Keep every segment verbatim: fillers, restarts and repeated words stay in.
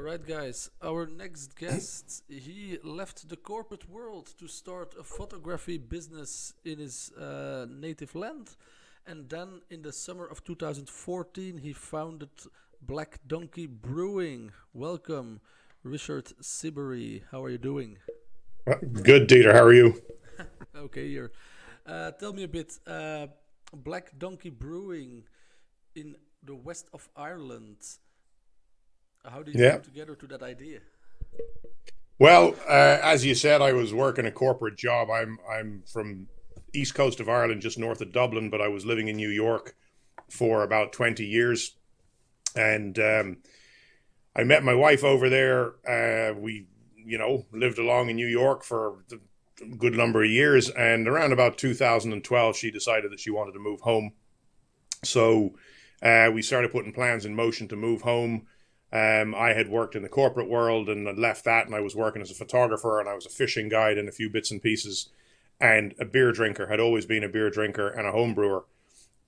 Alright guys, our next guest, he left the corporate world to start a photography business in his uh, native land, and then in the summer of two thousand fourteen he founded Black Donkey Brewing. Welcome, Richard Siberry. How are you doing? Good, Dieter. How are you? Okay, here. Uh, tell me a bit, uh, Black Donkey Brewing in the west of Ireland. How did you yeah. come together to that idea? Well, uh, as you said, I was working a corporate job. I'm I'm from east coast of Ireland, just north of Dublin, but I was living in New York for about twenty years, and um, I met my wife over there. Uh, we, you know, lived along in New York for a good number of years, and around about two thousand twelve, she decided that she wanted to move home. So uh, we started putting plans in motion to move home. Um, I had worked in the corporate world and I left that, and I was working as a photographer, and I was a fishing guide and a few bits and pieces, and a beer drinker, had always been a beer drinker and a home brewer.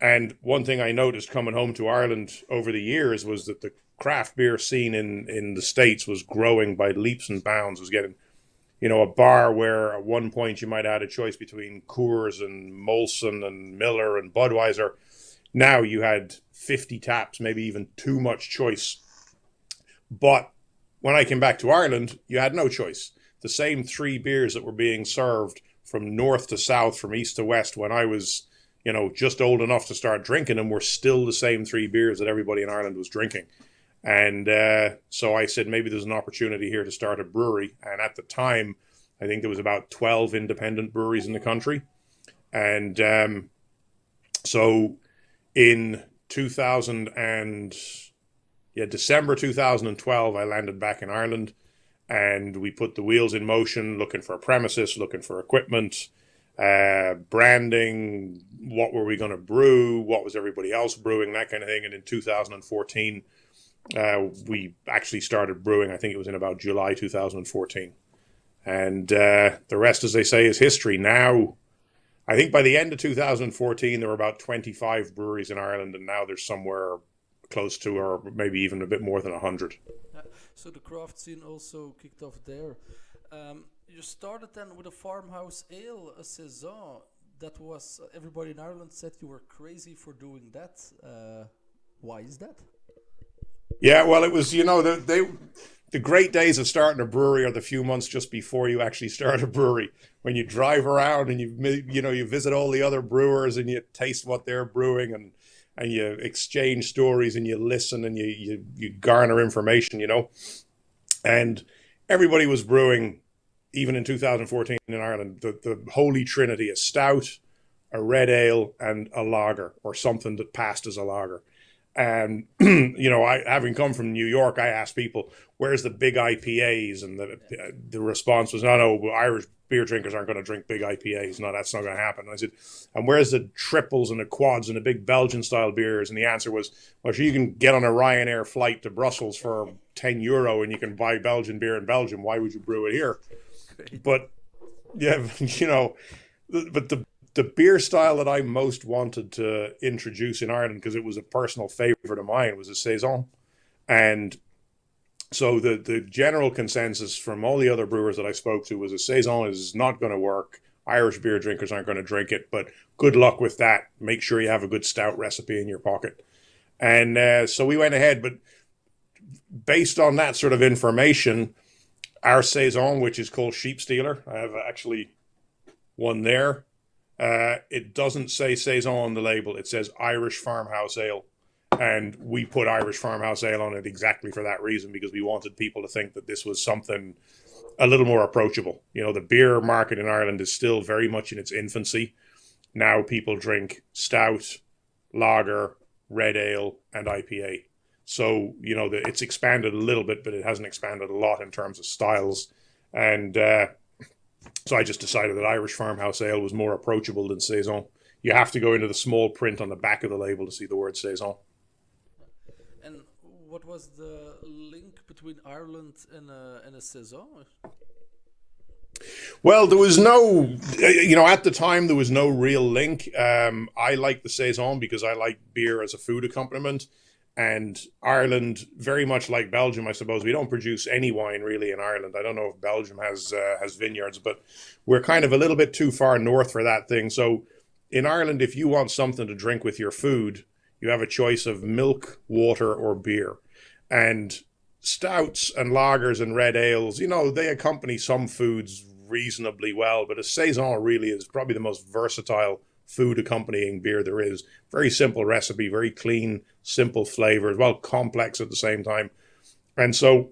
And one thing I noticed coming home to Ireland over the years was that the craft beer scene in, in the States was growing by leaps and bounds. It was getting, you know, a bar where at one point you might have had a choice between Coors and Molson and Miller and Budweiser. Now you had fifty taps, maybe even too much choice. But when I came back to Ireland, you had no choice. The same three beers that were being served from north to south, from east to west, when I was, you know, just old enough to start drinking them, were still the same three beers that everybody in Ireland was drinking. And uh, so I said, maybe there's an opportunity here to start a brewery. And at the time, I think there was about twelve independent breweries in the country. And um, so in two thousand and... Yeah, December two thousand twelve, I landed back in Ireland, and we put the wheels in motion, looking for a premises, looking for equipment, uh, branding, what were we going to brew, what was everybody else brewing, that kind of thing. And in two thousand fourteen, uh, we actually started brewing. I think it was in about July two thousand fourteen. And uh, the rest, as they say, is history. Now, I think by the end of two thousand fourteen, there were about twenty-five breweries in Ireland, and now there's somewhere close to, or maybe even a bit more than a hundred. Yeah. So the craft scene also kicked off there. Um, you started then with a farmhouse ale, a saison. That was, everybody in Ireland said you were crazy for doing that. Uh, why is that? Yeah, well, it was, you know, the, they, the great days of starting a brewery are the few months just before you actually start a brewery. When you drive around and you, you know, you visit all the other brewers and you taste what they're brewing, and and you exchange stories and you listen and you, you, you garner information, you know. And everybody was brewing, even in two thousand fourteen in Ireland, the, the holy trinity, a stout, a red ale, and a lager, or something that passed as a lager. And, you know, I, having come from New York, I asked people, where's the big I P As? And the, the response was, no, no, Irish beer drinkers aren't going to drink big I P As. No, that's not going to happen. And I said, and where's the triples and the quads and the big Belgian-style beers? And the answer was, well, so you can get on a Ryanair flight to Brussels for ten euro and you can buy Belgian beer in Belgium. Why would you brew it here? But, yeah, you know, but the The beer style that I most wanted to introduce in Ireland, because it was a personal favorite of mine, was a saison. And so the, the general consensus from all the other brewers that I spoke to was a saison is not going to work. Irish beer drinkers aren't going to drink it, but good luck with that. Make sure you have a good stout recipe in your pocket. And uh, so we went ahead, but based on that sort of information, our saison, which is called Sheep Stealer, I have actually one there. Uh, it doesn't say saison on the label. It says Irish farmhouse ale. And we put Irish farmhouse ale on it exactly for that reason, because we wanted people to think that this was something a little more approachable. You know, the beer market in Ireland is still very much in its infancy. Now people drink stout, lager, red ale, and I P A. So, you know, the, it's expanded a little bit, but it hasn't expanded a lot in terms of styles. And, uh, So I just decided that Irish farmhouse ale was more approachable than saison. You have to go into the small print on the back of the label to see the word saison. And what was the link between Ireland and a, and a saison? Well, there was no, you know, at the time there was no real link. Um, I like the saison because I like beer as a food accompaniment. And Ireland, very much like Belgium, I suppose, we don't produce any wine really in Ireland. I don't know if Belgium has uh, has vineyards, but we're kind of a little bit too far north for that thing. So in Ireland, if you want something to drink with your food, you have a choice of milk, water, or beer. And stouts and lagers and red ales, you know, they accompany some foods reasonably well, but a saison really is probably the most versatile food accompanying beer there is. Very simple recipe, very clean, simple flavors, well, complex at the same time. And so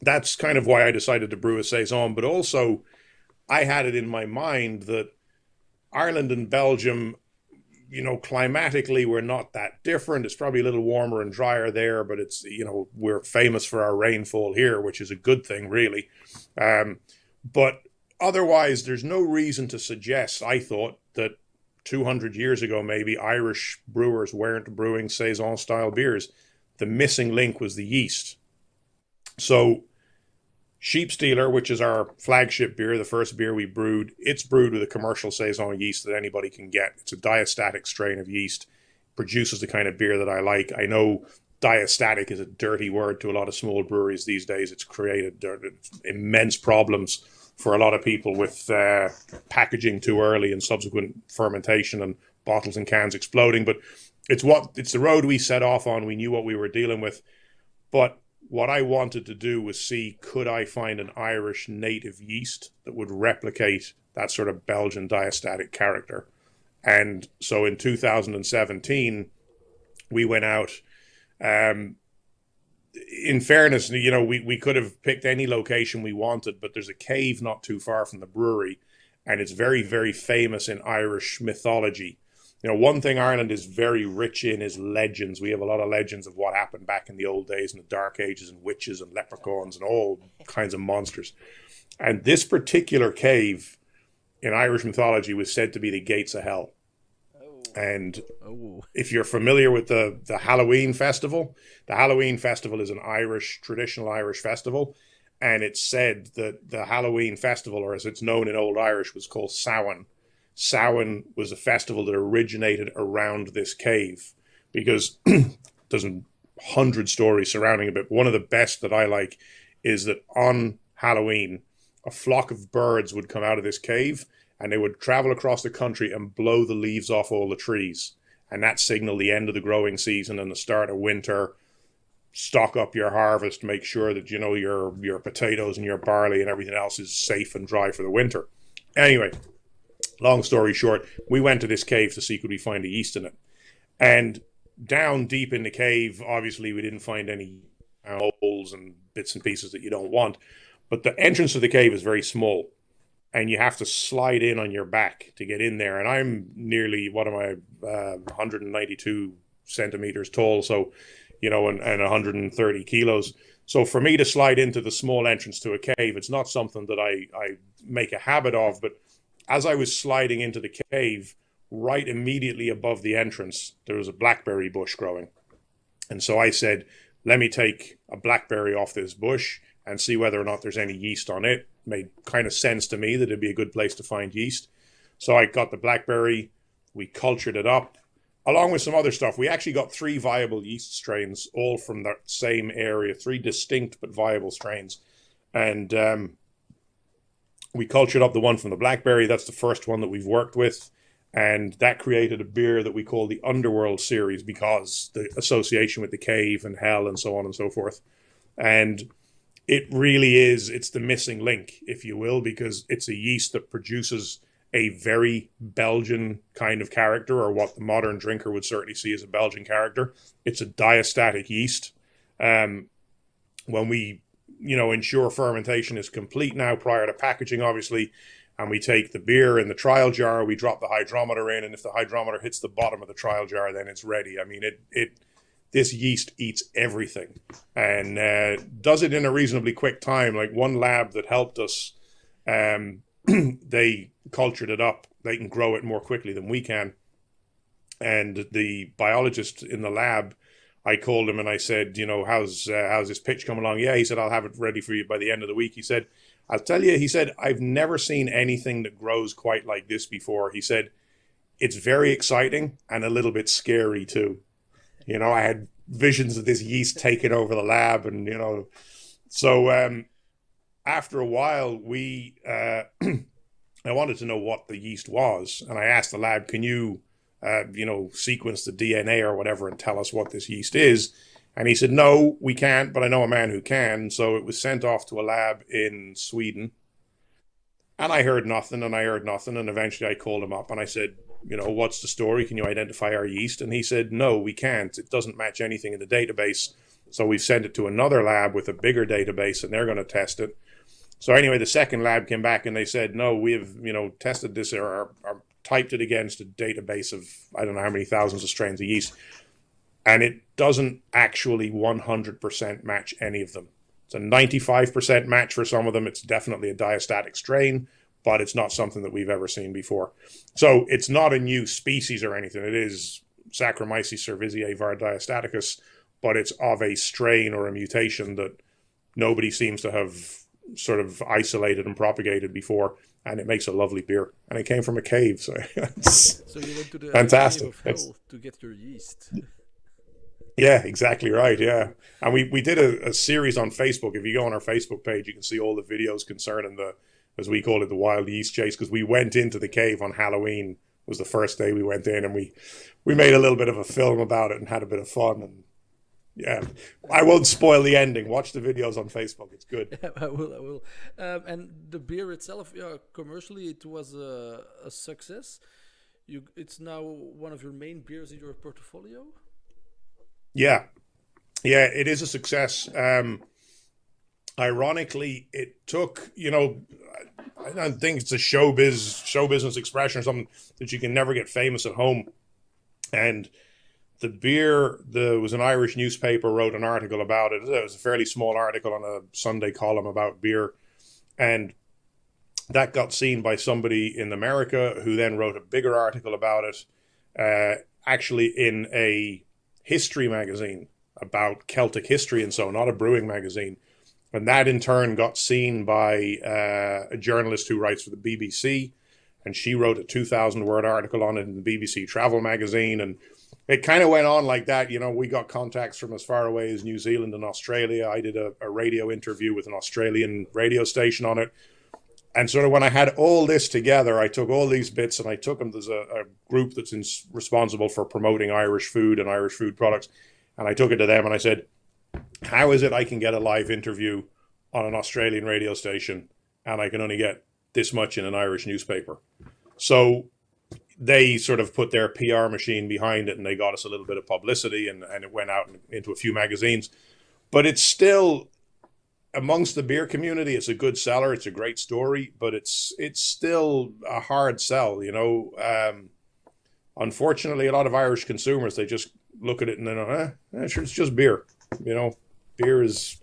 that's kind of why I decided to brew a saison. But also I had it in my mind that Ireland and Belgium, you know, climatically, we're not that different. It's probably a little warmer and drier there, but it's, you know, we're famous for our rainfall here, which is a good thing, really. Um, but otherwise, there's no reason to suggest, I thought, that two hundred years ago, maybe, Irish brewers weren't brewing saison-style beers. The missing link was the yeast. So Sheep Stealer, which is our flagship beer, the first beer we brewed, it's brewed with a commercial saison yeast that anybody can get. It's a diastatic strain of yeast. It produces the kind of beer that I like. I know diastatic is a dirty word to a lot of small breweries these days. It's created immense problems for a lot of people with uh, packaging too early and subsequent fermentation and bottles and cans exploding. But it's what it's the road we set off on. We knew what we were dealing with. But what I wanted to do was see, could I find an Irish native yeast that would replicate that sort of Belgian diastatic character? And so in two thousand seventeen, we went out. Um, in fairness, you know, we, we could have picked any location we wanted, but there's a cave not too far from the brewery, and it's very, very famous in Irish mythology. You know, one thing Ireland is very rich in is legends. We have a lot of legends of what happened back in the old days in the Dark Ages, and witches and leprechauns and all kinds of monsters. And this particular cave in Irish mythology was said to be the gates of hell. And if you're familiar with the, the Halloween festival, the Halloween festival is an Irish, traditional Irish festival. And it's said that the Halloween festival, or as it's known in Old Irish, was called Samhain. Samhain was a festival that originated around this cave, because there's a hundred stories surrounding it. But one of the best that I like is that on Halloween, a flock of birds would come out of this cave, and they would travel across the country and blow the leaves off all the trees. And that signaled the end of the growing season and the start of winter. Stock up your harvest, make sure that, you know, your, your potatoes and your barley and everything else is safe and dry for the winter. Anyway, long story short, we went to this cave to see could we find a yeast in it. And down deep in the cave, obviously, we didn't find any holes and bits and pieces that you don't want. But the entrance to the cave is very small, and you have to slide in on your back to get in there. And I'm nearly, what am I, uh, one hundred ninety-two centimeters tall, so, you know, and, and one hundred thirty kilos. So for me to slide into the small entrance to a cave, it's not something that I, I make a habit of. But as I was sliding into the cave, right immediately above the entrance, there was a blackberry bush growing. And so I said, let me take a blackberry off this bush and see whether or not there's any yeast on it. Made kind of sense to me that it'd be a good place to find yeast. So I got the blackberry, we cultured it up, along with some other stuff. We actually got three viable yeast strains, all from that same area, three distinct but viable strains. And um, we cultured up the one from the blackberry. That's the first one that we've worked with. And that created a beer that we call the Underworld series, because the association with the cave and hell and so on and so forth. And it really is, it's the missing link, if you will, because it's a yeast that produces a very Belgian kind of character, or what the modern drinker would certainly see as a Belgian character. It's a diastatic yeast. Um, when we, you know, ensure fermentation is complete now prior to packaging, obviously, and we take the beer in the trial jar, we drop the hydrometer in, and if the hydrometer hits the bottom of the trial jar, then it's ready. I mean, it it... This yeast eats everything and uh, does it in a reasonably quick time. Like one lab that helped us, um, they cultured it up. They can grow it more quickly than we can. And the biologist in the lab, I called him and I said, you know, how's, uh, how's this pitch come along? Yeah, he said, I'll have it ready for you by the end of the week. He said, I'll tell you, he said, I've never seen anything that grows quite like this before. He said, it's very exciting and a little bit scary too. You know, I had visions of this yeast taking over the lab. And, you know, so um, after a while, we uh, I wanted to know what the yeast was. And I asked the lab, can you, uh, you know, sequence the D N A or whatever and tell us what this yeast is? And he said, no, we can't, but I know a man who can. So it was sent off to a lab in Sweden. And I heard nothing, and I heard nothing. And eventually I called him up and I said, you know, what's the story? Can you identify our yeast? And he said, no, we can't. It doesn't match anything in the database. So we've sent it to another lab with a bigger database, and they're going to test it. So anyway, the second lab came back and they said, no, we have, you know, tested this or, or, or typed it against a database of, I don't know how many thousands of strains of yeast. And it doesn't actually one hundred percent match any of them. It's a ninety-five percent match for some of them. It's definitely a diastatic strain, but it's not something that we've ever seen before. So it's not a new species or anything. It is Saccharomyces cerevisiae var diastaticus, but it's of a strain or a mutation that nobody seems to have sort of isolated and propagated before. And it makes a lovely beer. And it came from a cave. So, so you went to the fantastic cave of hell to get your yeast. Yeah, exactly right. Yeah. And we, we did a, a series on Facebook. If you go on our Facebook page, you can see all the videos concerning the, as we call it, the wild yeast chase, because we went into the cave on Halloween. Was the first day we went in, and we, we made a little bit of a film about it and had a bit of fun. And yeah, I won't spoil the ending. Watch the videos on Facebook. It's good. Yeah, I will. I will. Um, and the beer itself, yeah, commercially, it was a, a success. You, it's now one of your main beers in your portfolio. Yeah, yeah, it is a success. Um, ironically, it took, you know, I don't think it's a showbiz, show business expression or something that you can never get famous at home. And the beer, there was an Irish newspaper wrote an article about it. It was a fairly small article on a Sunday column about beer. And that got seen by somebody in America who then wrote a bigger article about it, uh, actually in a history magazine about Celtic history and so, not a brewing magazine. And that in turn got seen by uh, a journalist who writes for the B B C, and she wrote a two thousand word article on it in the B B C travel magazine. And it kind of went on like that. You know, we got contacts from as far away as New Zealand and Australia. I did a, a radio interview with an Australian radio station on it. And sort of when I had all this together, I took all these bits and I took them. There's a, a group that's in, responsible for promoting Irish food and Irish food products. And I took it to them and I said, how is it I can get a live interview on an Australian radio station and I can only get this much in an Irish newspaper? So they sort of put their P R machine behind it and they got us a little bit of publicity, and, and it went out into a few magazines. But it's still... amongst the beer community, it's a good seller. It's a great story, but it's it's still a hard sell, you know. Um, unfortunately, a lot of Irish consumers, they just look at it and they know, eh, eh, sure, it's just beer. You know, beer is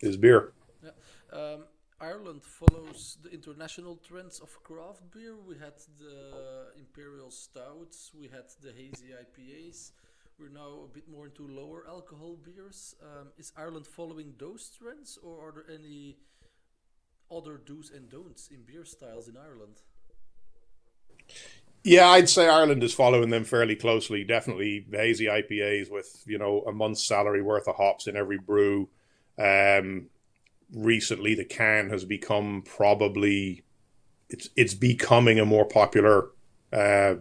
is beer. Yeah. Um, Ireland follows the international trends of craft beer. We had the Imperial Stouts, we had the hazy I P As. We're now a bit more into lower alcohol beers. Um, is Ireland following those trends, or are there any other do's and don'ts in beer styles in Ireland? Yeah, I'd say Ireland is following them fairly closely. Definitely hazy I P As with, you know, a month's salary worth of hops in every brew. Um, recently, the can has become probably, it's, it's becoming a more popular uh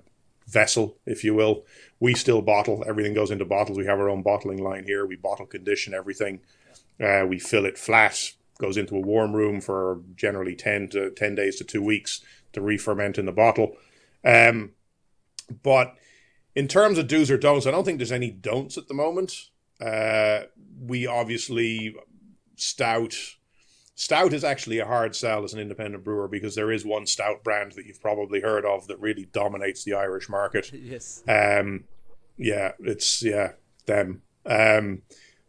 vessel, if you will. We still bottle. Everything goes into bottles. We have our own bottling line here. We bottle condition everything. Uh, we fill it flat, goes into a warm room for generally ten to ten days to two weeks to re-ferment in the bottle. Um, but in terms of do's or don'ts, I don't think there's any don'ts at the moment. Uh, we obviously stout. Stout is actually a hard sell as an independent brewer, because there is one stout brand that you've probably heard of that really dominates the Irish market. Yes. Um, yeah, it's, yeah, them. Um,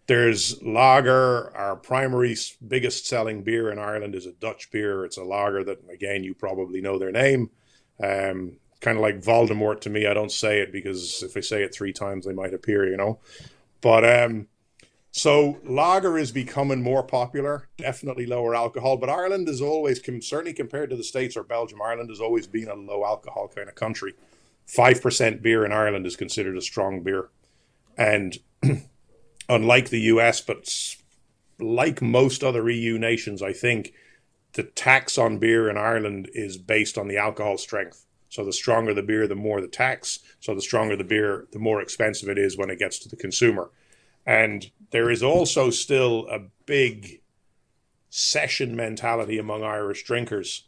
there's lager. Our primary biggest selling beer in Ireland is a Dutch beer. It's a lager that, again, you probably know their name. Um, kind of like Voldemort to me. I don't say it because if I say it three times, they might appear, you know. But... Um, So lager is becoming more popular, definitely lower alcohol. But Ireland is always, certainly compared to the States or Belgium, Ireland has always been a low alcohol kind of country. five percent beer in Ireland is considered a strong beer. And unlike the U S, but like most other E U nations, I think the tax on beer in Ireland is based on the alcohol strength. So the stronger the beer, the more the tax. So the stronger the beer, the more expensive it is when it gets to the consumer. And there is also still a big session mentality among Irish drinkers.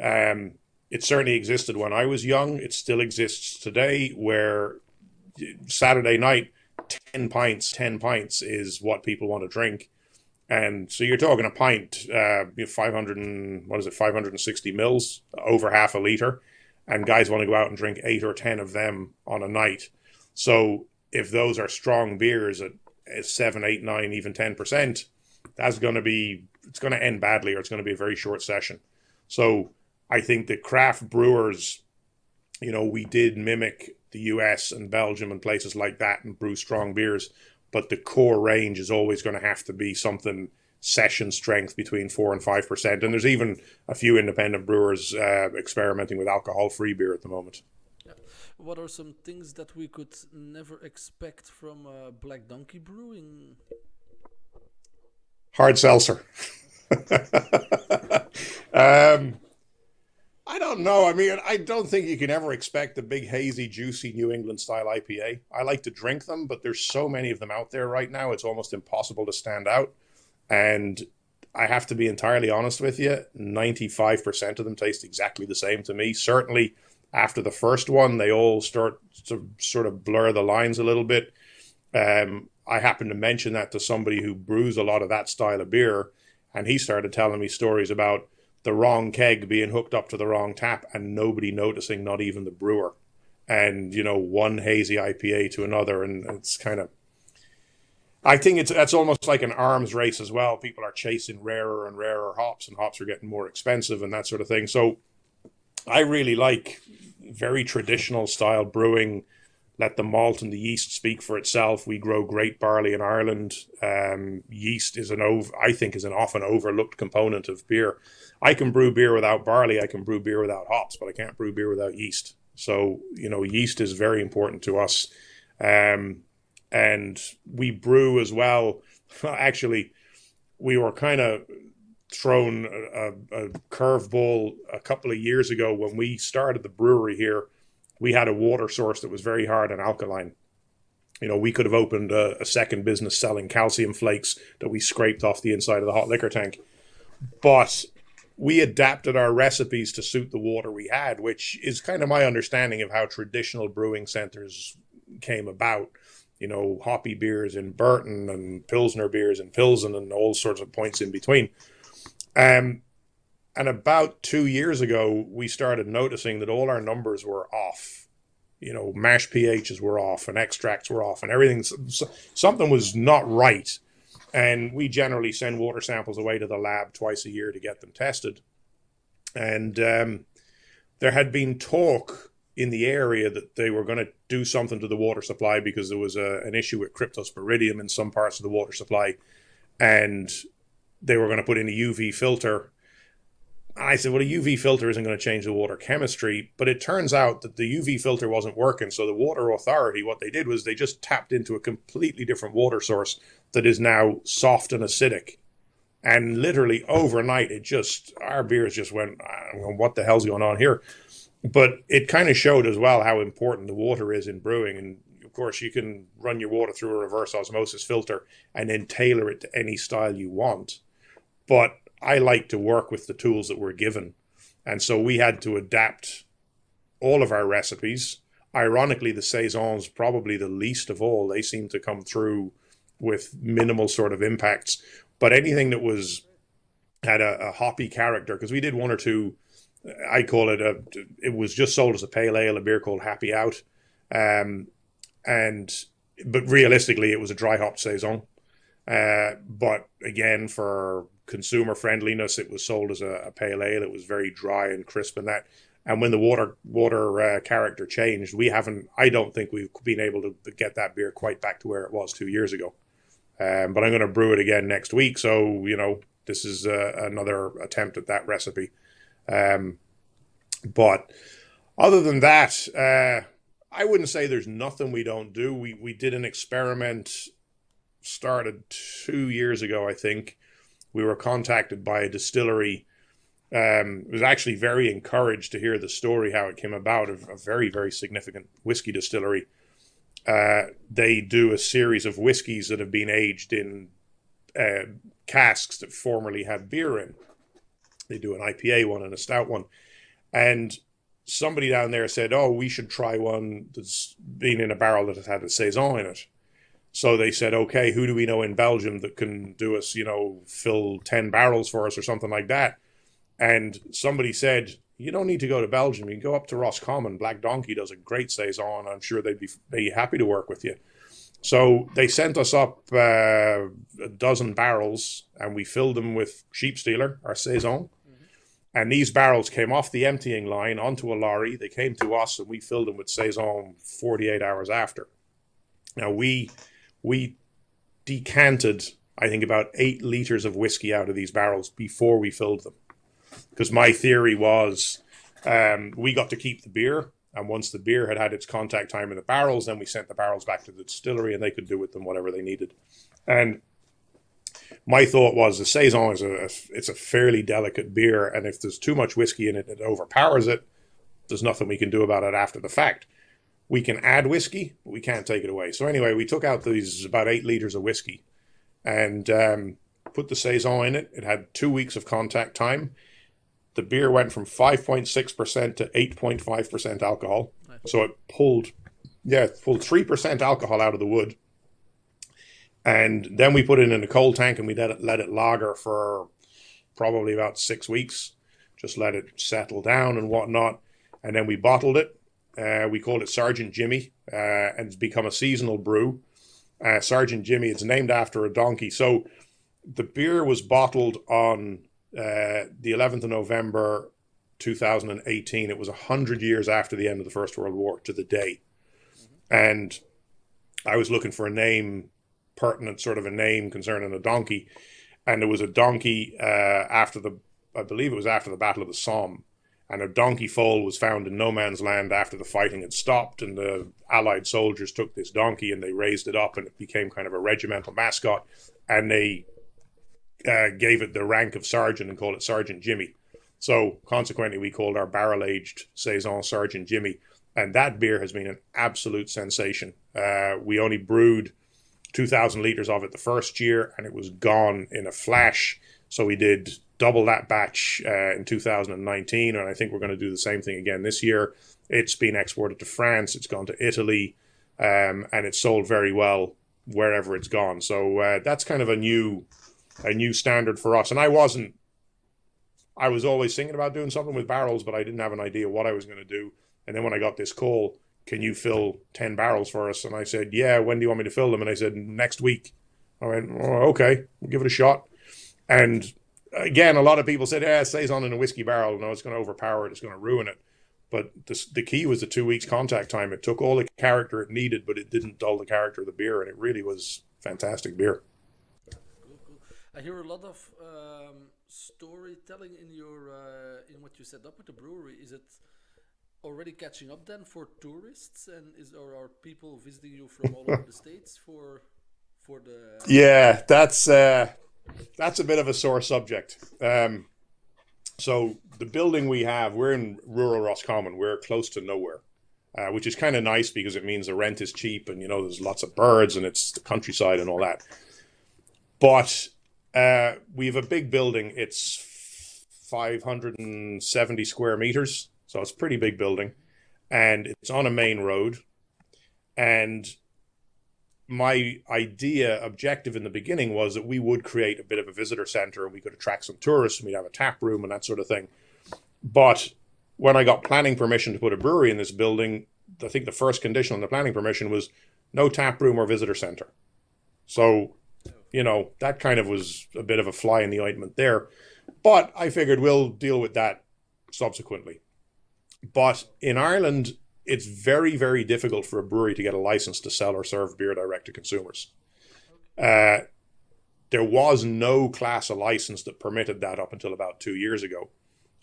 Um, it certainly existed when I was young. It still exists today, where Saturday night, ten pints, ten pints is what people want to drink. And so you're talking a pint, uh, five hundred and, what is it, five hundred sixty mils, over half a liter. And guys want to go out and drink eight or ten of them on a night. So if those are strong beers at seven, eight, nine, even ten percent, that's going to be, it's going to end badly, or it's going to be a very short session. So I think the craft brewers, you know, we did mimic the U S and Belgium and places like that and brew strong beers, but the core range is always going to have to be something session strength between four and five percent. And there's even a few independent brewers uh, experimenting with alcohol-free beer at the moment. Yeah. What are some things that we could never expect from uh, Black Donkey Brewing? Hard seltzer. um, I don't know. I mean, I don't think you can ever expect a big, hazy, juicy New England-style I P A. I like to drink them, but there's so many of them out there right now, it's almost impossible to stand out. And I have to be entirely honest with you, ninety-five percent of them taste exactly the same to me. Certainly, after the first one, they all start to sort of blur the lines a little bit. Um, I happened to mention that to somebody who brews a lot of that style of beer, and he started telling me stories about the wrong keg being hooked up to the wrong tap and nobody noticing, not even the brewer. And, you know, one hazy I P A to another, and it's kind of, I think it's that's almost like an arms race as well. People are chasing rarer and rarer hops, and hops are getting more expensive and that sort of thing. So I really like very traditional style brewing. Let the malt and the yeast speak for itself. We grow great barley in Ireland. Um, yeast is an over, I think is an often overlooked component of beer. I can brew beer without barley. I can brew beer without hops, but I can't brew beer without yeast. So, you know, yeast is very important to us. Um, and we brew as well. Actually, we were kind of thrown a, a curveball a couple of years ago when we started the brewery here. We had a water source that was very hard and alkaline. You know, we could have opened a, a second business selling calcium flakes that we scraped off the inside of the hot liquor tank. But we adapted our recipes to suit the water we had, which is kind of my understanding of how traditional brewing centers came about. You know, hoppy beers in Burton and Pilsner beers in Pilsen and all sorts of points in between. Um, and about two years ago, we started noticing that all our numbers were off. You know, mash pHs were off and extracts were off and everything. Something was not right. And we generally send water samples away to the lab twice a year to get them tested. And um, there had been talk in the area that they were going to do something to the water supply because there was a, an issue with cryptosporidium in some parts of the water supply, and they were going to put in a U V filter. And I said, well, a U V filter isn't going to change the water chemistry, but it turns out that the U V filter wasn't working. So the Water Authority, what they did was they just tapped into a completely different water source that is now soft and acidic. And literally overnight, it just, our beers just went, I don't know, what the hell's going on here? But it kind of showed as well how important the water is in brewing. And of course, you can run your water through a reverse osmosis filter and then tailor it to any style you want. But I like to work with the tools that we're given. And so we had to adapt all of our recipes. Ironically, the saisons, probably the least of all, they seem to come through with minimal sort of impacts. But anything that was had a, a hoppy character, because we did one or two, I call it a, it was just sold as a pale ale, a beer called Happy Out. Um, and, but realistically, it was a dry hop saison. Uh, but again, for consumer friendliness, it was sold as a, a pale ale. It was very dry and crisp and that. And when the water, water uh, character changed, we haven't, I don't think we've been able to get that beer quite back to where it was two years ago. Um, but I'm going to brew it again next week. So, you know, this is uh, another attempt at that recipe. Um, but other than that, uh, I wouldn't say there's nothing we don't do. We, we did an experiment started two years ago, I think, we were contacted by a distillery. Um, was actually very encouraged to hear the story, how it came about, of a very, very significant whiskey distillery. Uh, they do a series of whiskeys that have been aged in uh, casks that formerly had beer in. They do an I P A one and a stout one. And somebody down there said, oh, we should try one that's been in a barrel that has had a saison in it. So they said, okay, who do we know in Belgium that can do us, you know, fill ten barrels for us or something like that? And somebody said, you don't need to go to Belgium. You can go up to Roscommon. Black Donkey does a great saison. I'm sure they'd be, be happy to work with you. So they sent us up uh, a dozen barrels, and we filled them with Sheep Stealer, our saison. Mm-hmm. And these barrels came off the emptying line onto a lorry. They came to us, and we filled them with saison forty-eight hours after. Now, we we decanted, I think, about eight liters of whiskey out of these barrels before we filled them. Because my theory was um, we got to keep the beer, and once the beer had had its contact time in the barrels, then we sent the barrels back to the distillery, and they could do with them whatever they needed. And my thought was the saison is a it's a fairly delicate beer, and if there's too much whiskey in it, it overpowers it. There's nothing we can do about it after the fact. We can add whiskey, but we can't take it away. So anyway, we took out these about eight liters of whiskey and um, put the saison in it. It had two weeks of contact time. The beer went from five point six percent to eight point five percent alcohol. So it pulled, yeah, it pulled three percent alcohol out of the wood. And then we put it in a cold tank and we let it, let it lager for probably about six weeks. Just let it settle down and whatnot. And then we bottled it. Uh, we called it Sergeant Jimmy. Uh, and it's become a seasonal brew. Uh, Sergeant Jimmy, it's named after a donkey. So the beer was bottled on... Uh, the eleventh of November two thousand eighteen. It was one hundred years after the end of the First World War to the day. Mm-hmm. And I was looking for a name, pertinent sort of a name concerning a donkey. And there was a donkey uh, after the, I believe it was after the Battle of the Somme. And a donkey foal was found in no man's land after the fighting had stopped. And the Allied soldiers took this donkey and they raised it up and it became kind of a regimental mascot. And they... Uh, gave it the rank of sergeant and called it Sergeant Jimmy. So consequently, we called our barrel-aged saison Sergeant Jimmy, and that beer has been an absolute sensation. Uh, we only brewed two thousand liters of it the first year, and it was gone in a flash. So we did double that batch uh, in two thousand nineteen, and I think we're going to do the same thing again this year. It's been exported to France, it's gone to Italy, um, and it's sold very well wherever it's gone. So uh, that's kind of a new... a new standard for us. And I wasn't, I was always thinking about doing something with barrels, but I didn't have an idea what I was going to do. And then when I got this call, can you fill ten barrels for us? And I said, yeah, when do you want me to fill them? And I said, next week. I went, oh, okay, we'll give it a shot. And again, a lot of people said, yeah, saison in a whiskey barrel. No, it's going to overpower it. It's going to ruin it. But the, the key was the two weeks contact time. It took all the character it needed, but it didn't dull the character of the beer. And it really was fantastic beer. I hear a lot of um, storytelling in your uh, in what you set up with the brewery. Is it already catching up then for tourists, and is or are people visiting you from all over the states for for the? Yeah, that's uh, that's a bit of a sore subject. Um, so the building we have, we're in rural Roscommon. We're close to nowhere, uh, which is kind of nice because it means the rent is cheap, and you know there's lots of birds, and it's the countryside and all that. But Uh, we have a big building. It's five hundred seventy square meters, so it's a pretty big building, and it's on a main road. And my idea, objective in the beginning was that we would create a bit of a visitor center and we could attract some tourists and we'd have a tap room and that sort of thing. But when I got planning permission to put a brewery in this building, I think the first condition on the planning permission was no tap room or visitor center. So... you know, that kind of was a bit of a fly in the ointment there. But I figured we'll deal with that subsequently. But in Ireland, it's very, very difficult for a brewery to get a license to sell or serve beer direct to consumers. Uh, there was no class of license that permitted that up until about two years ago.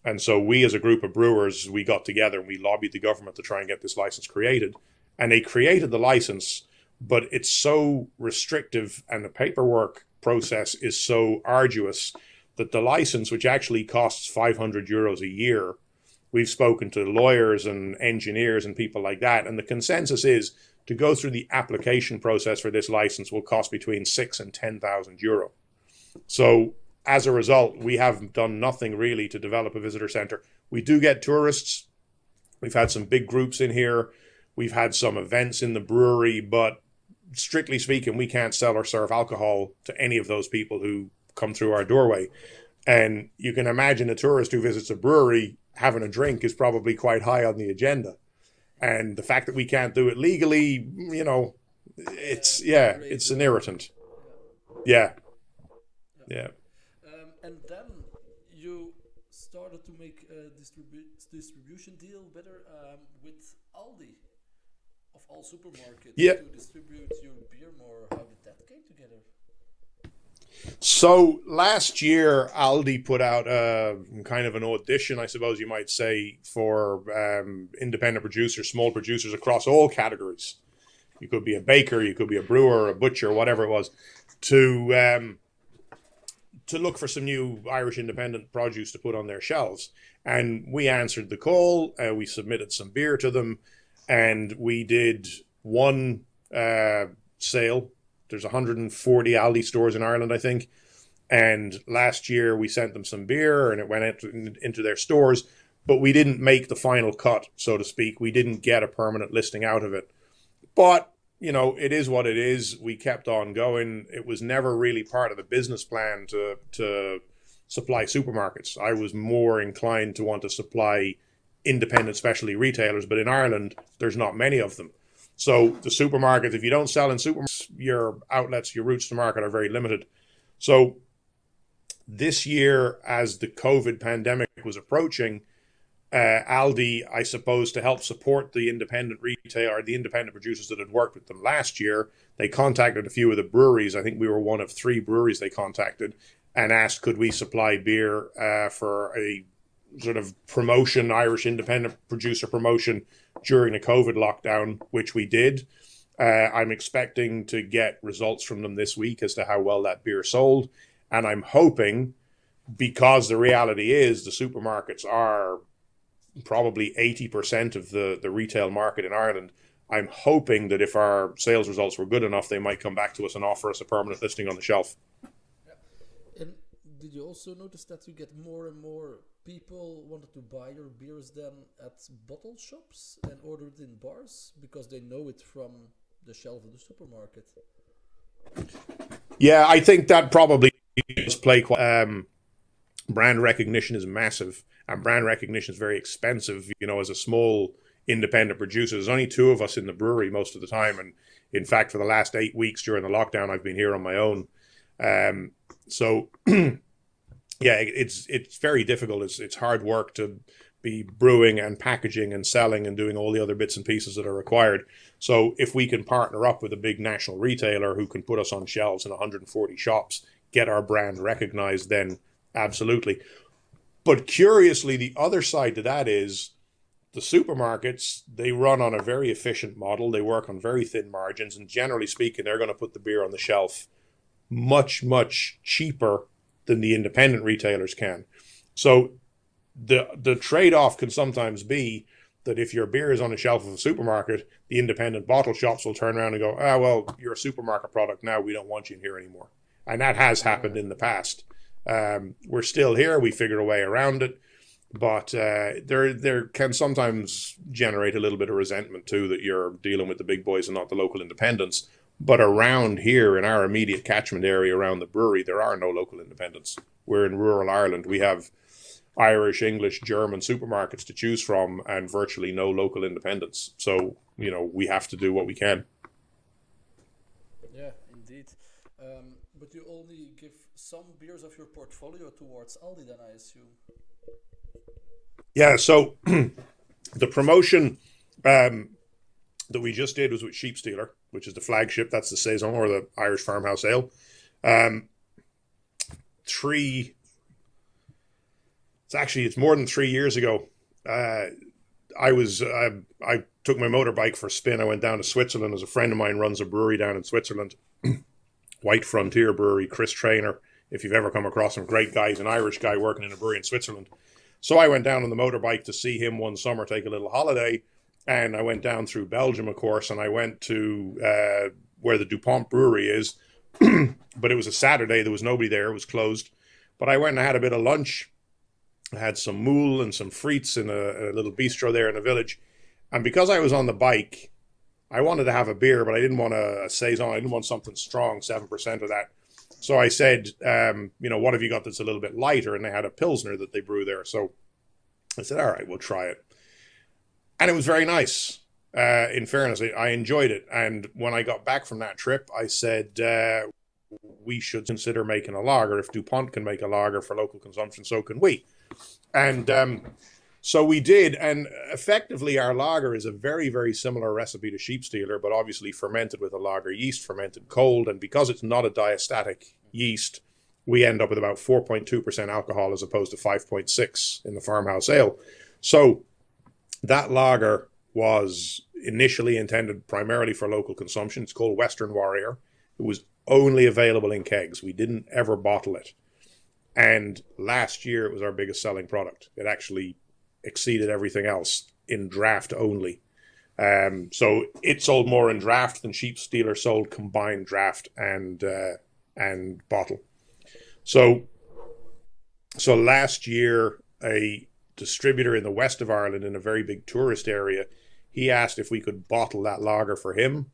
And so we as a group of brewers, we got together and we lobbied the government to try and get this license created. And they created the license, but it's so restrictive and the paperwork process is so arduous that the license, which actually costs five hundred euros a year, we've spoken to lawyers and engineers and people like that, and the consensus is to go through the application process for this license will cost between six and ten thousand euro. So as a result, we have done nothing really to develop a visitor center. We do get tourists. We've had some big groups in here. We've had some events in the brewery, but strictly speaking, we can't sell or serve alcohol to any of those people who come through our doorway. And you can imagine a tourist who visits a brewery having a drink is probably quite high on the agenda. And the fact that we can't do it legally, you know, it's, yeah, it's an irritant. Yeah. Yeah. Um, and then you started to make a distribu distribution deal better um, with Aldi, of all supermarkets, yeah, to distribute your beer more. How did that came together? So last year, Aldi put out a, kind of an audition, I suppose you might say, for um, independent producers, small producers across all categories. You could be a baker, you could be a brewer, a butcher, whatever it was, to um, to look for some new Irish independent produce to put on their shelves. And we answered the call. Uh, we submitted some beer to them, and we did one uh, sale. There's one hundred forty Aldi stores in Ireland, I think. And last year we sent them some beer and it went into, into their stores, but we didn't make the final cut, so to speak. We didn't get a permanent listing out of it. But, you know, it is what it is. We kept on going. It was never really part of the business plan to, to supply supermarkets. I was more inclined to want to supply independent specialty retailers, but in Ireland, there's not many of them. So the supermarkets, if you don't sell in supermarkets, your outlets, your routes to market are very limited. So this year, as the COVID pandemic was approaching, uh, Aldi, I suppose, to help support the independent retailer, the independent producers that had worked with them last year, they contacted a few of the breweries. I think we were one of three breweries they contacted and asked, could we supply beer uh, for a sort of promotion, Irish independent producer promotion during the COVID lockdown, which we did. Uh, I'm expecting to get results from them this week as to how well that beer sold. And I'm hoping, because the reality is the supermarkets are probably eighty percent of the, the retail market in Ireland, I'm hoping that if our sales results were good enough, they might come back to us and offer us a permanent listing on the shelf. And did you also notice that you get more and more people wanted to buy your beers then at bottle shops and order it in bars because they know it from the shelf of the supermarket? Yeah, I think that probably does play quite, um, brand recognition is massive, and brand recognition is very expensive. You know, as a small independent producer, there's only two of us in the brewery most of the time. And in fact, for the last eight weeks during the lockdown, I've been here on my own. Um, so... Yeah, it's it's very difficult. It's it's hard work to be brewing and packaging and selling and doing all the other bits and pieces that are required. So if we can partner up with a big national retailer who can put us on shelves in one hundred forty shops, get our brand recognized, then absolutely. But curiously, the other side to that is the supermarkets, they run on a very efficient model. They work on very thin margins, and generally speaking, they're going to put the beer on the shelf much, much cheaper than the independent retailers can. So the the trade-off can sometimes be that if your beer is on the shelf of a supermarket, the independent bottle shops will turn around and go, ah, well, you're a supermarket product now, we don't want you in here anymore. And that has happened in the past. Um, we're still here, we figured a way around it, but uh, there, there can sometimes generate a little bit of resentment too, that you're dealing with the big boys and not the local independents. But around here, in our immediate catchment area around the brewery, there are no local independents. We're in rural Ireland. We have Irish, English, German supermarkets to choose from and virtually no local independents. So, you know, we have to do what we can. Yeah, indeed. Um, but you only give some beers of your portfolio towards Aldi, then, I assume. Yeah, so the promotion um, that we just did was with Sheep Stealer, which is the flagship. That's the Saison, or the Irish Farmhouse Ale. Um, three, it's actually, it's more than three years ago. Uh, I was, uh, I took my motorbike for a spin. I went down to Switzerland, as a friend of mine runs a brewery down in Switzerland, White Frontier Brewery, Chris Trainor, if you've ever come across him, great guy. He's an Irish guy working in a brewery in Switzerland. So I went down on the motorbike to see him one summer, take a little holiday, and I went down through Belgium, of course, and I went to uh, where the DuPont Brewery is, but it was a Saturday, there was nobody there, it was closed, but I went and had a bit of lunch. I had some moule and some frites in a, a little bistro there in the village, and because I was on the bike, I wanted to have a beer, but I didn't want a saison, I didn't want something strong, seven percent of that. So I said, um, you know, what have you got that's a little bit lighter? And they had a Pilsner that they brew there. So I said, all right, we'll try it. And it was very nice. Uh, in fairness, I, I enjoyed it. And when I got back from that trip, I said, uh, we should consider making a lager. If DuPont can make a lager for local consumption, so can we. And um, so we did. And effectively, our lager is a very, very similar recipe to Sheep Stealer, but obviously fermented with a lager yeast, fermented cold. And because it's not a diastatic yeast, we end up with about four point two percent alcohol as opposed to five point six in the farmhouse ale. So that lager was initially intended primarily for local consumption. It's called Western Warrior. It was only available in kegs. We didn't ever bottle it. And last year, it was our biggest selling product. It actually exceeded everything else in draft only. Um, so it sold more in draft than Sheep Stealer sold combined draft and uh, and bottle. So, so last year, a distributor in the west of Ireland, in a very big tourist area, he asked if we could bottle that lager for him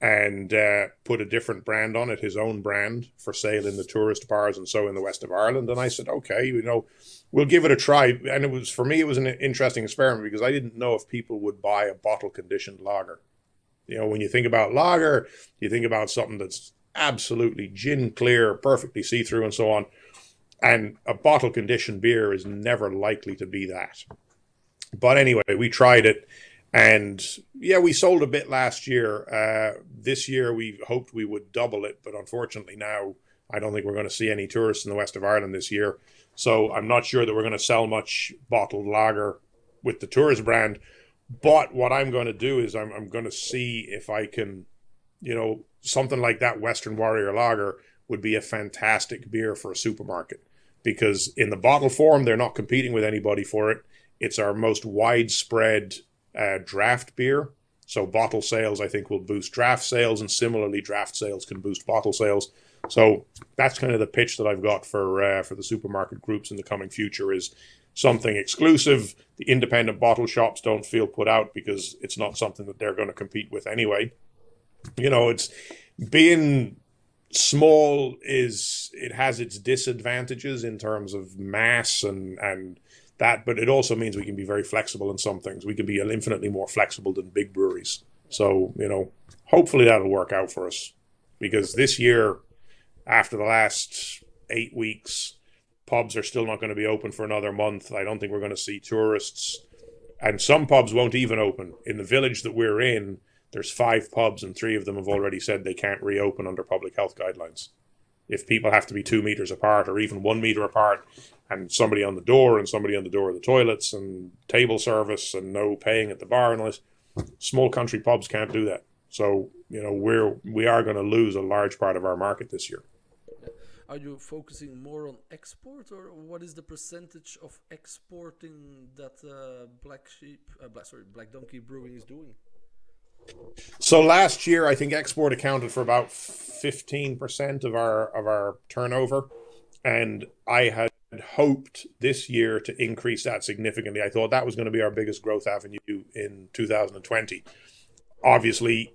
and uh, put a different brand on it, his own brand, for sale in the tourist bars and so in the west of Ireland. And I said, okay, you know, we'll give it a try. And it was, for me, it was an interesting experiment because I didn't know if people would buy a bottle-conditioned lager. You know, when you think about lager, you think about something that's absolutely gin clear, perfectly see-through and so on. And a bottle-conditioned beer is never likely to be that. But anyway, we tried it. And yeah, we sold a bit last year. Uh, this year, we hoped we would double it. But unfortunately now, I don't think we're going to see any tourists in the west of Ireland this year. So I'm not sure that we're going to sell much bottled lager with the tourist brand. But what I'm going to do is I'm, I'm going to see if I can, you know, something like that Western Warrior lager would be a fantastic beer for a supermarket, because in the bottle form, they're not competing with anybody for it. It's our most widespread uh, draft beer. So bottle sales, I think, will boost draft sales, and similarly, draft sales can boost bottle sales. So that's kind of the pitch that I've got for uh, for the supermarket groups in the coming future, is something exclusive. The independent bottle shops don't feel put out because it's not something that they're going to compete with anyway. You know, it's being small is, it has its disadvantages in terms of mass and, and that, but it also means we can be very flexible in some things. We can be infinitely more flexible than big breweries. So, you know, hopefully that'll work out for us, because this year, after the last eight weeks, pubs are still not going to be open for another month. I don't think we're going to see tourists, and some pubs won't even open. In the village that we're in, there's five pubs, and three of them have already said they can't reopen under public health guidelines. If people have to be two meters apart or even one meter apart, and somebody on the door and somebody on the door of the toilets and table service and no paying at the bar and all this, small country pubs can't do that. So, you know, we're, we are going to lose a large part of our market this year. Are you focusing more on export, or what is the percentage of exporting that uh, Black Sheep, uh, Black, sorry, Black Donkey Brewing is doing? So last year, I think export accounted for about fifteen percent of our of our turnover, and I had hoped this year to increase that significantly. I thought that was going to be our biggest growth avenue in two thousand twenty. Obviously,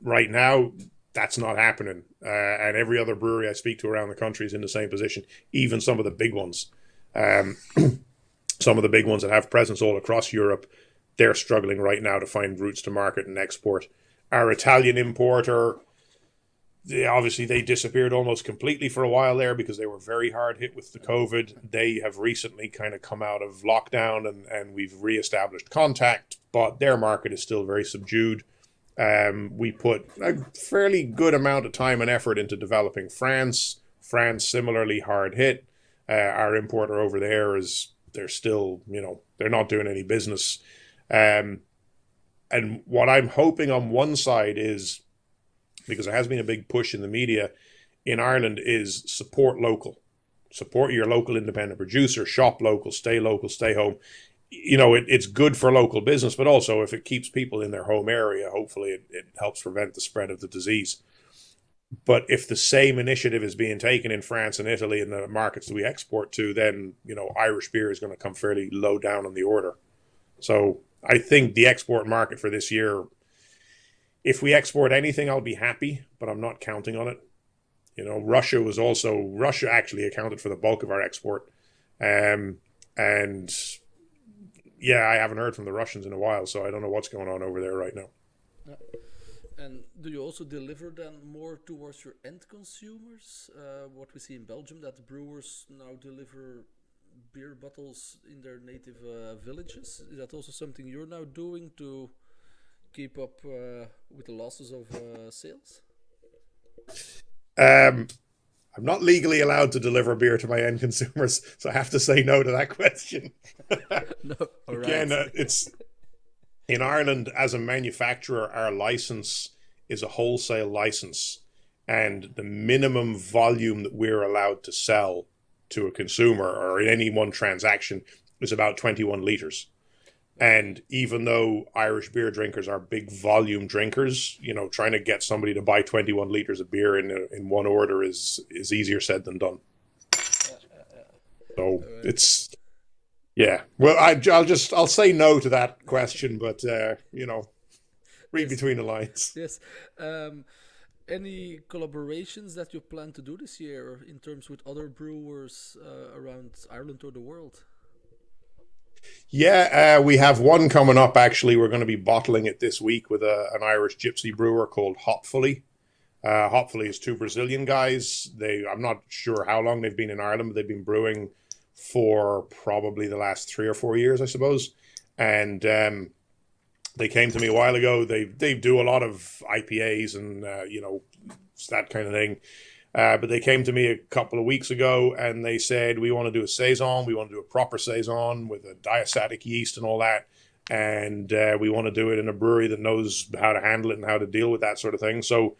right now, that's not happening, uh, and every other brewery I speak to around the country is in the same position, even some of the big ones. Um, some of the big ones that have presence all across Europe, they're struggling right now to find routes to market and export. Our Italian importer, they, obviously they disappeared almost completely for a while there because they were very hard hit with the COVID. They have recently kind of come out of lockdown, and, and we've reestablished contact, but their market is still very subdued. Um, we put a fairly good amount of time and effort into developing France. France, similarly hard hit. Uh, our importer over there is, they're still, you know, they're not doing any business. Um, and what I'm hoping on one side is, because there has been a big push in the media in Ireland, is support local. Support your local independent producer, shop local, stay local, stay home. You know, it, it's good for local business, but also if it keeps people in their home area, hopefully it, it helps prevent the spread of the disease. But if the same initiative is being taken in France and Italy and the markets that we export to, then, you know, Irish beer is going to come fairly low down on the order. So I think the export market for this year, if we export anything, I'll be happy, but I'm not counting on it. You know, Russia was also, Russia actually accounted for the bulk of our export. Um, and yeah, I haven't heard from the Russians in a while, so I don't know what's going on over there right now. Yeah. And do you also deliver then more towards your end consumers? Uh, what we see in Belgium, that the brewers now deliver beer bottles in their native uh, villages. Is that also something you're now doing to keep up uh, with the losses of uh, sales? Um, I'm not legally allowed to deliver beer to my end consumers, so I have to say no to that question. No, all right. Again, uh, it's... In Ireland, as a manufacturer, our license is a wholesale license, and the minimum volume that we're allowed to sell to a consumer or in any one transaction is about twenty-one liters. And even though Irish beer drinkers are big volume drinkers, you know, trying to get somebody to buy twenty-one liters of beer in a, in one order is is easier said than done. So it's... Yeah, well, I, I'll just, I'll say no to that question, but, uh, you know, read yes. between the lines. Yes. Um, any collaborations that you plan to do this year in terms with other brewers uh, around Ireland or the world? Yeah, uh, we have one coming up, actually. We're going to be bottling it this week with a, an Irish gypsy brewer called Hopfully. Uh, Hopfully is two Brazilian guys. They, I'm not sure how long they've been in Ireland, but they've been brewing for probably the last three or four years, I suppose. And um, they came to me a while ago. They they do a lot of I P As and, uh, you know, that kind of thing. Uh, but they came to me a couple of weeks ago and they said, we want to do a Saison. We want to do a proper Saison with a diastatic yeast and all that. And uh, we want to do it in a brewery that knows how to handle it and how to deal with that sort of thing. So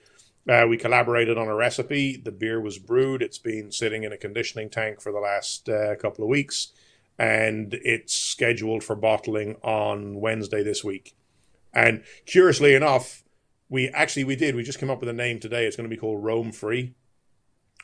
Uh, we collaborated on a recipe. The beer was brewed. It's been sitting in a conditioning tank for the last uh, couple of weeks, and it's scheduled for bottling on Wednesday this week. And curiously enough, we actually, we did. We just came up with a name today. It's going to be called Roam Free.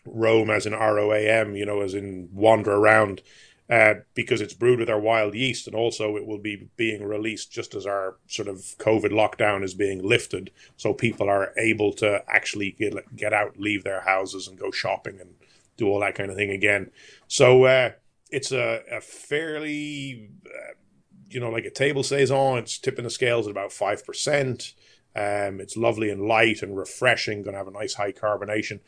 Roam as in R O A M, you know, as in wander around, uh, because it's brewed with our wild yeast, and also it will be being released just as our sort of COVID lockdown is being lifted, so people are able to actually get, get out, leave their houses and go shopping and do all that kind of thing again. So uh, it's a, a fairly, uh, you know, like a table saison. It's tipping the scales at about five percent. Um, it's lovely and light and refreshing, going to have a nice high carbonation.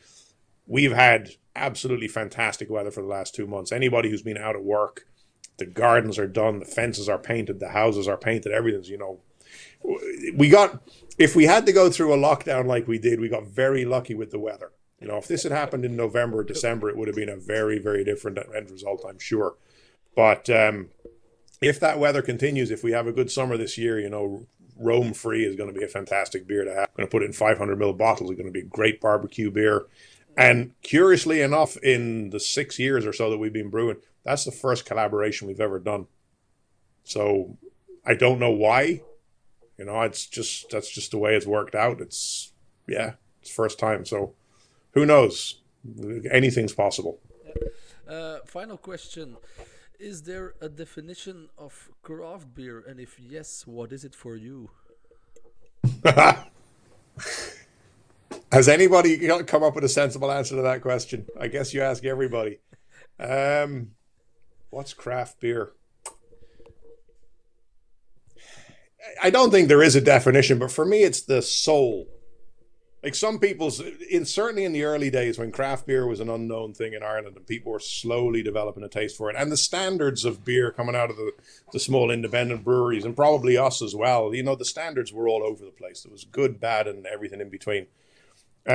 We've had absolutely fantastic weather for the last two months. Anybody who's been out of work, the gardens are done, the fences are painted, the houses are painted, everything's, you know. We got, if we had to go through a lockdown like we did, we got very lucky with the weather. You know, if this had happened in November or December, it would have been a very, very different end result, I'm sure. But um, if that weather continues, if we have a good summer this year, you know, Roam Free is going to be a fantastic beer to have. I'm going to put it in five hundred milliliter bottles. It's going to be a great barbecue beer. And curiously enough, in the six years or so that we've been brewing, that's the first collaboration we've ever done. So I don't know why, you know, it's just, that's just the way it's worked out. It's, yeah, it's first time. So who knows? Anything's possible. Uh, final question. Is there a definition of craft beer? And if yes, what is it for you? Has anybody come up with a sensible answer to that question? I guess you ask everybody. Um, what's craft beer? I don't think there is a definition, but for me, it's the soul. Like some people's, in, certainly in the early days when craft beer was an unknown thing in Ireland and people were slowly developing a taste for it, and the standards of beer coming out of the, the small independent breweries, and probably us as well, you know, the standards were all over the place. There was good, bad, and everything in between.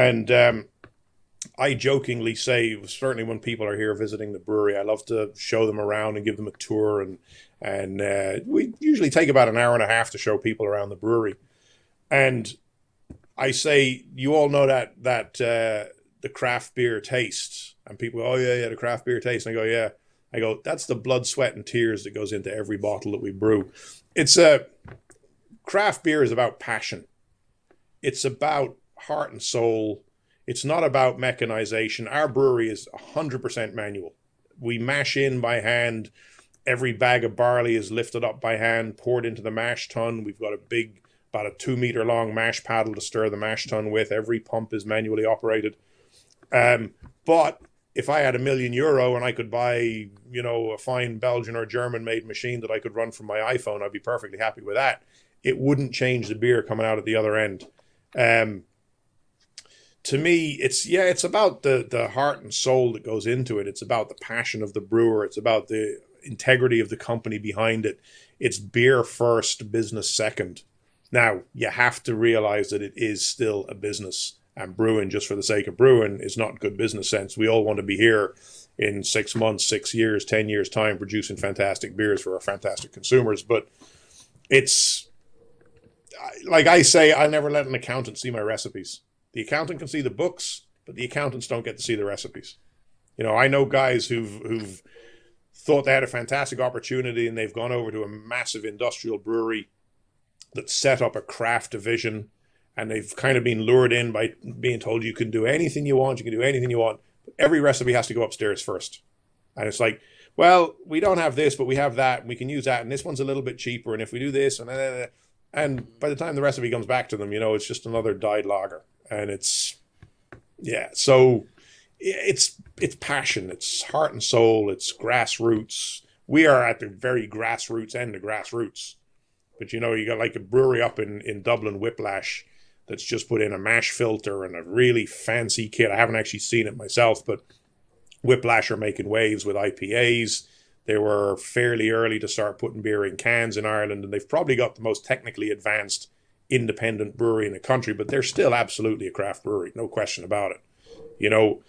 And um, I jokingly say, certainly when people are here visiting the brewery, I love to show them around and give them a tour. And and uh, we usually take about an hour and a half to show people around the brewery. And I say, you all know that that uh, the craft beer tastes. And people go, oh, yeah, yeah, the craft beer tastes. And I go, yeah. I go, that's the blood, sweat, and tears that goes into every bottle that we brew. It's a, craft beer is about passion. It's about heart and soul. It's not about mechanization. Our brewery is one hundred percent manual. We mash in by hand. Every bag of barley is lifted up by hand, poured into the mash tun. We've got a big, about a two meter long mash paddle to stir the mash tun with. Every pump is manually operated. Um, but if I had a million euro and I could buy, you know, a fine Belgian or German made machine that I could run from my iPhone, I'd be perfectly happy with that. It wouldn't change the beer coming out at the other end. Um, to me, it's, yeah, it's about the, the heart and soul that goes into it. It's about the passion of the brewer. It's about the integrity of the company behind it. It's beer first, business second. Now, you have to realize that it is still a business, and brewing just for the sake of brewing is not good business sense. We all want to be here in six months, six years, ten years time, producing fantastic beers for our fantastic consumers. But it's, like I say, I never let an accountant see my recipes. The accountant can see the books, but the accountants don't get to see the recipes. You know, I know guys who've who've thought they had a fantastic opportunity, and they've gone over to a massive industrial brewery that set up a craft division, and they've kind of been lured in by being told you can do anything you want, you can do anything you want. But every recipe has to go upstairs first. And it's like, well, we don't have this, but we have that, and we can use that, and this one's a little bit cheaper, and if we do this, and then... And by the time the recipe comes back to them, you know, it's just another dyed lager. And it's, yeah, so it's it's passion. It's heart and soul. It's grassroots. We are at the very grassroots end of grassroots. But, you know, you got like a brewery up in, in Dublin, Whiplash, that's just put in a mash filter and a really fancy kit. I haven't actually seen it myself, but Whiplash are making waves with I P As. They were fairly early to start putting beer in cans in Ireland, and they've probably got the most technically advanced independent brewery in the country, but they're still absolutely a craft brewery, no question about it. You know,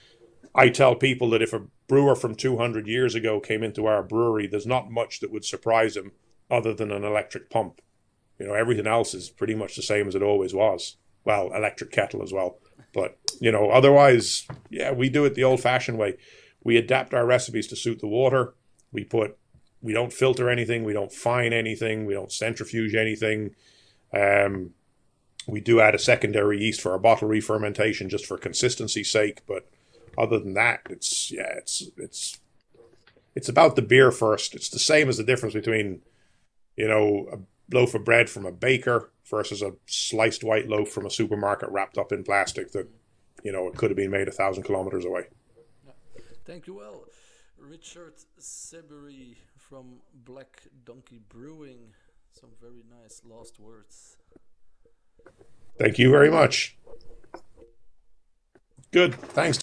I tell people that if a brewer from two hundred years ago came into our brewery, there's not much that would surprise him other than an electric pump. You know, everything else is pretty much the same as it always was. Well, electric kettle as well. But, you know, otherwise, yeah, we do it the old-fashioned way. We adapt our recipes to suit the water. We put, we don't filter anything, we don't fine anything, we don't centrifuge anything. Um, we do add a secondary yeast for our bottle re-fermentation just for consistency's sake, but other than that, it's yeah, it's it's it's about the beer first. It's the same as the difference between, you know, a loaf of bread from a baker versus a sliced white loaf from a supermarket wrapped up in plastic that, you know, it could have been made a thousand kilometers away. Thank you, well. Richard Siberry from Black Donkey Brewing. Some very nice last words. Thank you very much. Good. Thanks.